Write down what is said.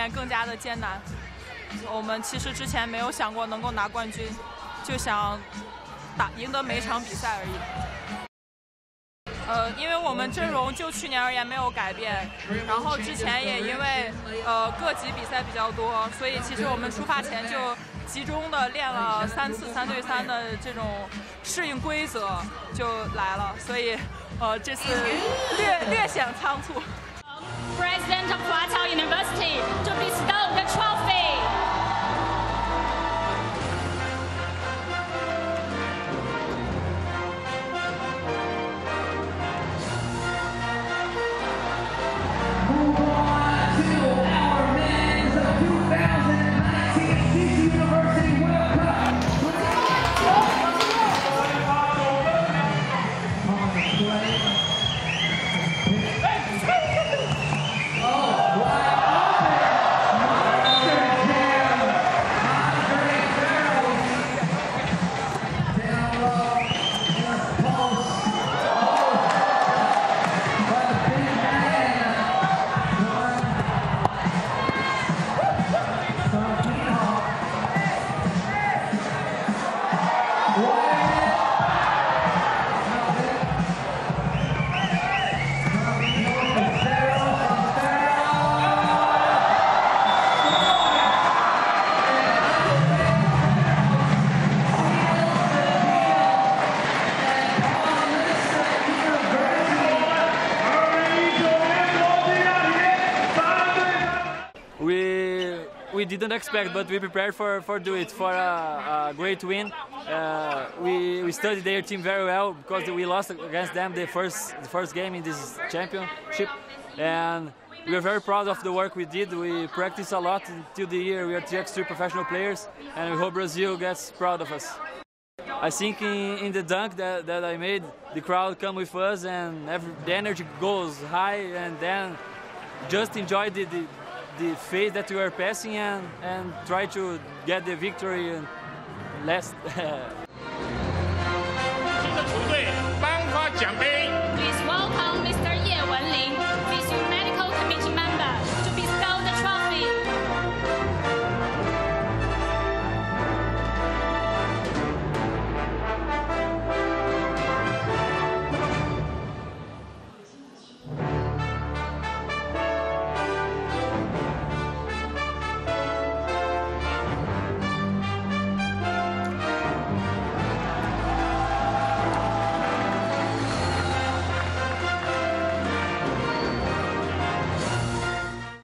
年更加的艰难。我们其实之前没有想过能够拿冠军，就想赢得每一场比赛而已。 因为我们阵容就去年而言没有改变，然后之前也因为各级比赛比较多，所以其实我们出发前就集中的练了3次3对3的这种适应规则就来了，所以这次略显仓促。President of Huaqiao University to bestow the trophy. We didn't expect, but we prepared for a great win. We studied their team very well because we lost against them the first game in this championship, and we are very proud of the work we did. We practiced a lot until the year. We are 3x3 professional players, and we hope Brazil gets proud of us. I think in the dunk that I made, the crowd come with us, and the energy goes high, and then just enjoy the phase that we are passing and try to get the victory and last